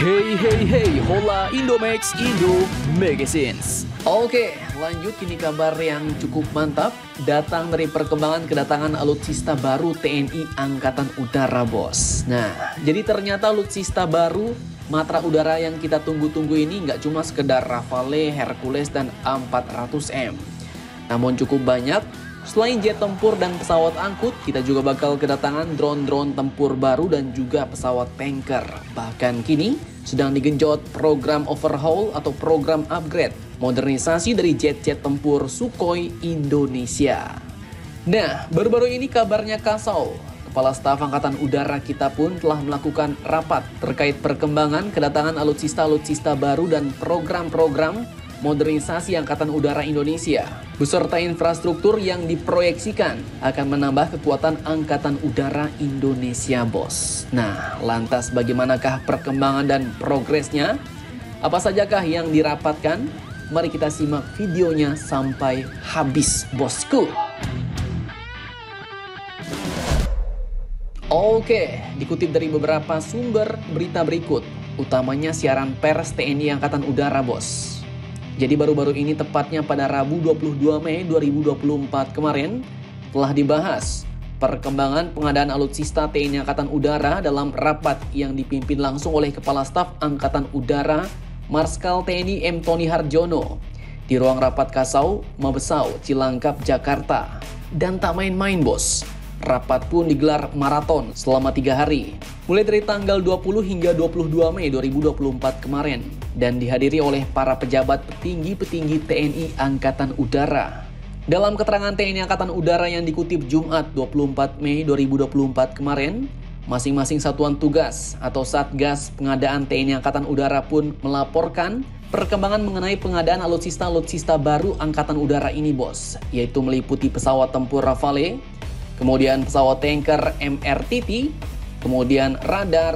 Hey hey hey, hola Indomex Indo Magazines. Oke, lanjut ini kabar yang cukup mantap datang dari perkembangan kedatangan alutsista baru TNI Angkatan Udara, bos. Nah, jadi ternyata alutsista baru matra udara yang kita tunggu-tunggu ini nggak cuma sekedar Rafale, Hercules, dan A400M. Namun cukup banyak. Selain jet tempur dan pesawat angkut, kita juga bakal kedatangan drone-drone tempur baru dan juga pesawat tanker. Bahkan kini sedang digenjot program overhaul atau program upgrade, modernisasi dari jet-jet tempur Sukhoi Indonesia. Nah, baru-baru ini kabarnya KSAU, Kepala Staf Angkatan Udara kita pun telah melakukan rapat terkait perkembangan kedatangan alutsista-alutsista baru dan program-program modernisasi Angkatan Udara Indonesia, beserta infrastruktur yang diproyeksikan akan menambah kekuatan Angkatan Udara Indonesia, bos. Nah, lantas bagaimanakah perkembangan dan progresnya? Apa sajakah yang dirapatkan? Mari kita simak videonya sampai habis, bosku. Oke, dikutip dari beberapa sumber berita berikut, utamanya siaran pers TNI Angkatan Udara, bos. Jadi baru-baru ini, tepatnya pada Rabu 22 Mei 2024 kemarin, telah dibahas perkembangan pengadaan alutsista TNI Angkatan Udara dalam rapat yang dipimpin langsung oleh Kepala Staf Angkatan Udara Marsekal TNI M. Tonny Harjono di ruang rapat KSAU, Mabesau, Cilangkap, Jakarta. Dan tak main-main, bos. Rapat pun digelar maraton selama 3 hari, mulai dari tanggal 20 hingga 22 Mei 2024 kemarin, dan dihadiri oleh para pejabat petinggi-petinggi TNI Angkatan Udara. Dalam keterangan TNI Angkatan Udara yang dikutip Jumat 24 Mei 2024 kemarin, masing-masing satuan tugas atau satgas pengadaan TNI Angkatan Udara pun melaporkan perkembangan mengenai pengadaan alutsista-alutsista baru Angkatan Udara ini, bos, yaitu meliputi pesawat tempur Rafale, kemudian pesawat tanker MRTT, kemudian radar,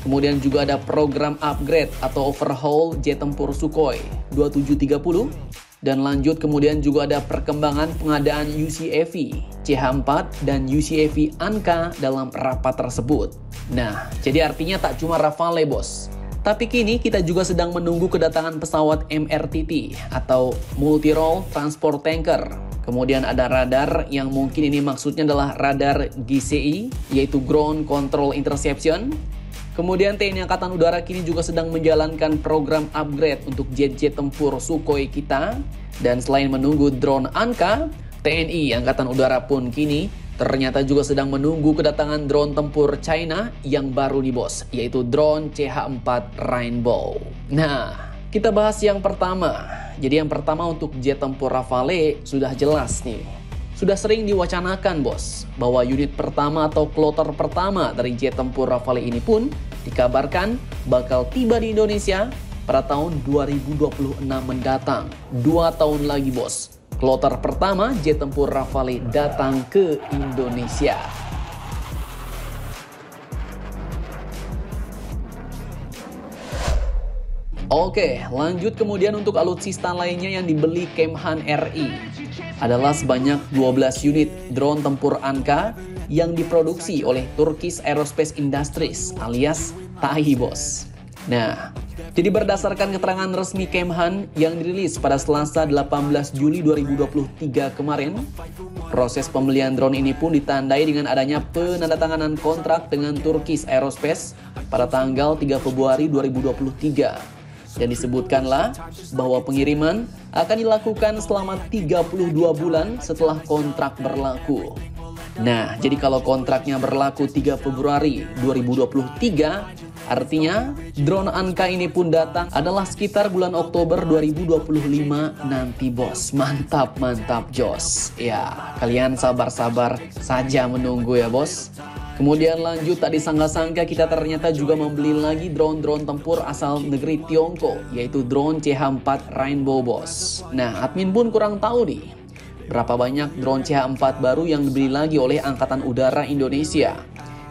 kemudian juga ada program upgrade atau overhaul jet tempur Sukhoi 2730, dan lanjut kemudian juga ada perkembangan pengadaan UCAV CH-4 dan UCAV ANKA dalam rapat tersebut. Nah, jadi artinya tak cuma Rafale, bos. Tapi kini kita juga sedang menunggu kedatangan pesawat MRTT atau Multi Role Transport Tanker. Kemudian ada radar yang mungkin ini maksudnya adalah radar GCI, yaitu Ground Control Interception. Kemudian TNI Angkatan Udara kini juga sedang menjalankan program upgrade untuk jet-jet tempur Sukhoi kita. Dan selain menunggu drone Anka, TNI Angkatan Udara pun kini ternyata juga sedang menunggu kedatangan drone tempur China yang baru nih, bos, yaitu drone CH-4 Rainbow. Nah, kita bahas yang pertama. Jadi yang pertama untuk jet tempur Rafale sudah jelas nih. Sudah sering diwacanakan, bos, bahwa unit pertama atau kloter pertama dari jet tempur Rafale ini pun dikabarkan bakal tiba di Indonesia pada tahun 2026 mendatang. 2 tahun lagi, bos, kloter pertama jet tempur Rafale datang ke Indonesia. Oke, lanjut kemudian untuk alutsista lainnya yang dibeli Kemhan RI adalah sebanyak 12 unit drone tempur Anka yang diproduksi oleh Turkish Aerospace Industries alias TAI, bos. Nah, jadi berdasarkan keterangan resmi Kemhan yang dirilis pada Selasa 18 Juli 2023 kemarin, proses pembelian drone ini pun ditandai dengan adanya penandatanganan kontrak dengan Turkish Aerospace pada tanggal 3 Februari 2023. Dan disebutkanlah bahwa pengiriman akan dilakukan selama 32 bulan setelah kontrak berlaku. Nah, jadi kalau kontraknya berlaku 3 Februari 2023, artinya drone Anka ini pun datang adalah sekitar bulan Oktober 2025 nanti, bos. Mantap, mantap, jos. Ya, kalian sabar-sabar saja menunggu ya, bos. Kemudian lanjut, tak disangka-sangka kita ternyata juga membeli lagi drone-drone tempur asal negeri Tiongkok, yaitu drone CH-4 Rainbow, bos. Nah, admin pun kurang tahu nih berapa banyak drone CH-4 baru yang dibeli lagi oleh Angkatan Udara Indonesia.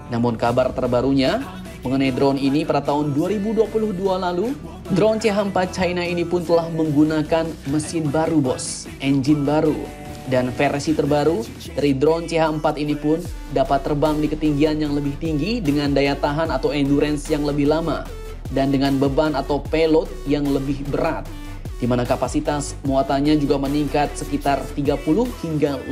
Namun kabar terbarunya mengenai drone ini pada tahun 2022 lalu, drone CH-4 China ini pun telah menggunakan mesin baru, bos, engine baru. Dan versi terbaru dari drone CH-4 ini pun dapat terbang di ketinggian yang lebih tinggi dengan daya tahan atau endurance yang lebih lama dan dengan beban atau payload yang lebih berat, di mana kapasitas muatannya juga meningkat sekitar 30 hingga 50%.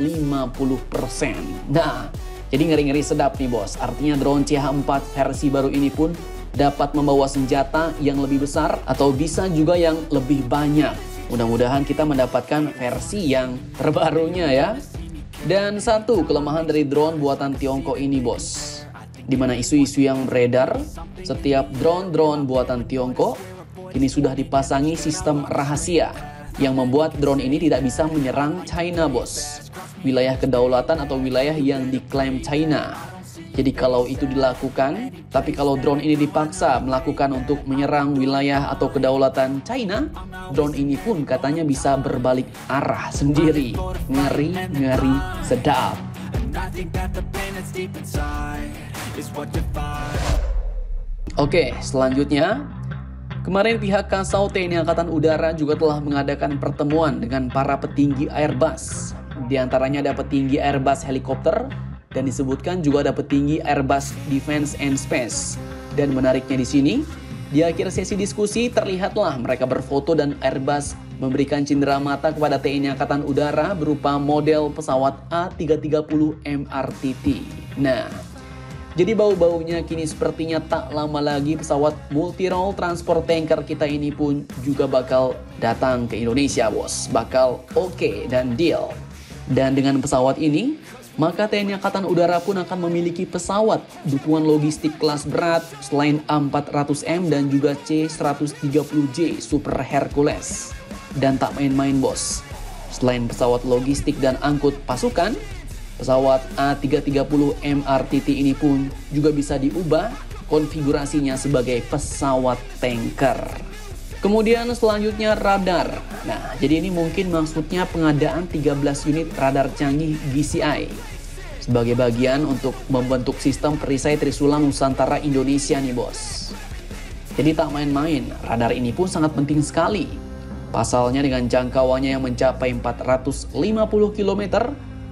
Nah, jadi ngeri-ngeri sedap nih bos. Artinya drone CH-4 versi baru ini pun dapat membawa senjata yang lebih besar atau bisa juga yang lebih banyak. Mudah-mudahan kita mendapatkan versi yang terbarunya ya. Dan satu kelemahan dari drone buatan Tiongkok ini bos, dimana isu-isu yang beredar, setiap drone-drone buatan Tiongkok ini sudah dipasangi sistem rahasia yang membuat drone ini tidak bisa menyerang China bos, wilayah kedaulatan atau wilayah yang diklaim China. Jadi kalau itu dilakukan, tapi kalau drone ini dipaksa melakukan untuk menyerang wilayah atau kedaulatan China, drone ini pun katanya bisa berbalik arah sendiri. Ngeri-ngeri sedap. Oke, selanjutnya. Kemarin pihak KSAU TNI Angkatan Udara juga telah mengadakan pertemuan dengan para petinggi Airbus. Di antaranya ada petinggi Airbus Helikopter, dan disebutkan juga ada petinggi Airbus Defense and Space. Dan menariknya di sini, di akhir sesi diskusi terlihatlah mereka berfoto dan Airbus memberikan cenderamata kepada TNI Angkatan Udara berupa model pesawat A330 MRTT. Nah, jadi bau-baunya kini sepertinya tak lama lagi pesawat multi-role transport tanker kita ini pun juga bakal datang ke Indonesia bos. Bakal oke dan deal. Dan dengan pesawat ini, maka TNI Angkatan Udara pun akan memiliki pesawat dukungan logistik kelas berat selain A400M dan juga C-130J Super Hercules. Dan tak main-main bos, selain pesawat logistik dan angkut pasukan, pesawat A330 MRTT ini pun juga bisa diubah konfigurasinya sebagai pesawat tanker. Kemudian selanjutnya radar. Nah, jadi ini mungkin maksudnya pengadaan 13 unit radar canggih GCI sebagai bagian untuk membentuk sistem perisai Trisula Nusantara Indonesia nih bos. Jadi tak main-main, radar ini pun sangat penting sekali. Pasalnya dengan jangkauannya yang mencapai 450 km,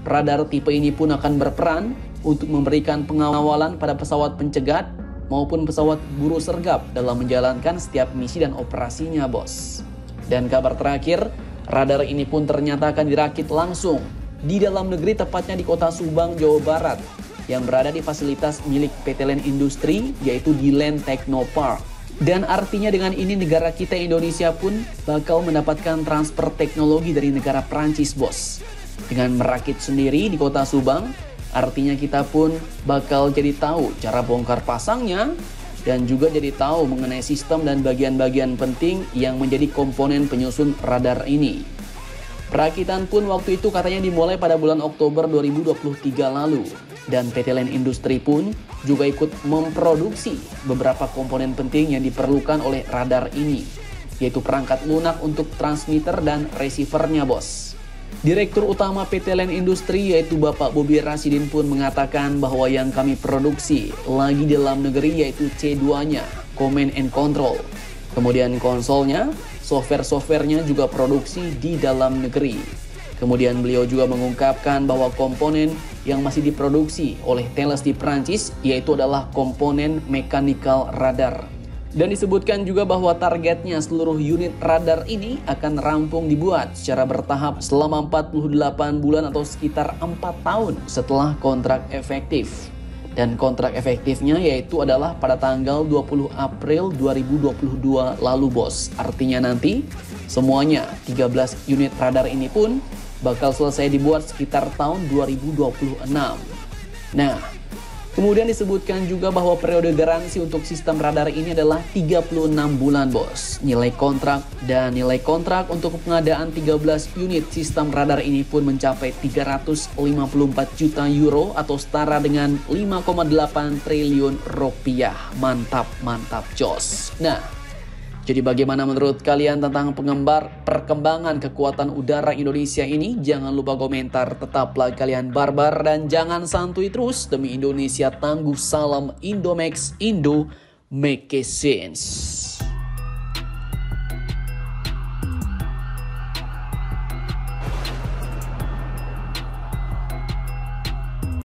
radar tipe ini pun akan berperan untuk memberikan pengawalan pada pesawat pencegat maupun pesawat buru sergap dalam menjalankan setiap misi dan operasinya bos. Dan kabar terakhir, radar ini pun ternyata akan dirakit langsung di dalam negeri, tepatnya di kota Subang, Jawa Barat, yang berada di fasilitas milik PT. Len Industri, yaitu di Len Technopark. Dan artinya dengan ini negara kita Indonesia pun bakal mendapatkan transfer teknologi dari negara Prancis bos. Dengan merakit sendiri di kota Subang, artinya kita pun bakal jadi tahu cara bongkar pasangnya dan juga jadi tahu mengenai sistem dan bagian-bagian penting yang menjadi komponen penyusun radar ini. Perakitan pun waktu itu katanya dimulai pada bulan Oktober 2023 lalu. Dan PT. Len Industri pun juga ikut memproduksi beberapa komponen penting yang diperlukan oleh radar ini, yaitu perangkat lunak untuk transmitter dan receivernya bos. Direktur Utama PT. Len Industri yaitu Bapak Bobi Rasidin pun mengatakan bahwa yang kami produksi lagi dalam negeri yaitu C2-nya, Command and Control. Kemudian konsolnya, software-softwarenya juga produksi di dalam negeri. Kemudian beliau juga mengungkapkan bahwa komponen yang masih diproduksi oleh Thales di Prancis yaitu adalah komponen mechanical radar. Dan disebutkan juga bahwa targetnya seluruh unit radar ini akan rampung dibuat secara bertahap selama 48 bulan atau sekitar 4 tahun setelah kontrak efektif. Dan kontrak efektifnya yaitu adalah pada tanggal 20 April 2022 lalu bos. Artinya nanti semuanya 13 unit radar ini pun bakal selesai dibuat sekitar tahun 2026. Nah, kemudian disebutkan juga bahwa periode garansi untuk sistem radar ini adalah 36 bulan bos. Nilai kontrak untuk pengadaan 13 unit sistem radar ini pun mencapai 354 juta euro atau setara dengan 5,8 triliun rupiah. Mantap jos. Nah, jadi bagaimana menurut kalian tentang perkembangan kekuatan udara Indonesia ini? Jangan lupa komentar, tetaplah kalian barbar dan jangan santuy terus. Demi Indonesia tangguh, salam Indomex, Indo make sense.